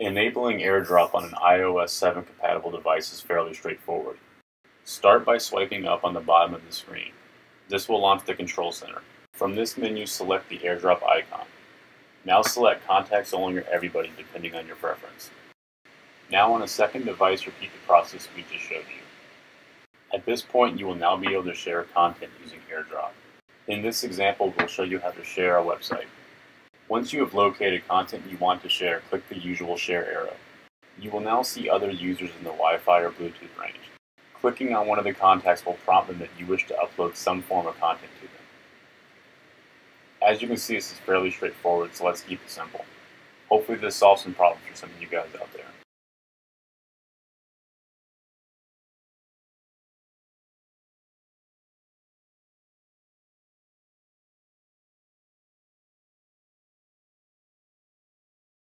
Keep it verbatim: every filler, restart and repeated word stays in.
Enabling AirDrop on an i O S seven compatible device is fairly straightforward. Start by swiping up on the bottom of the screen. This will launch the Control Center. From this menu, select the AirDrop icon. Now select Contacts Only or Everybody depending on your preference. Now on a second device, repeat the process we just showed you. At this point, you will now be able to share content using AirDrop. In this example, we'll show you how to share a website. Once you have located content you want to share, click the usual share arrow. You will now see other users in the Wi-Fi or Bluetooth range. Clicking on one of the contacts will prompt them that you wish to upload some form of content to them. As you can see, this is fairly straightforward, so let's keep it simple. Hopefully this solves some problems for some of you guys out there.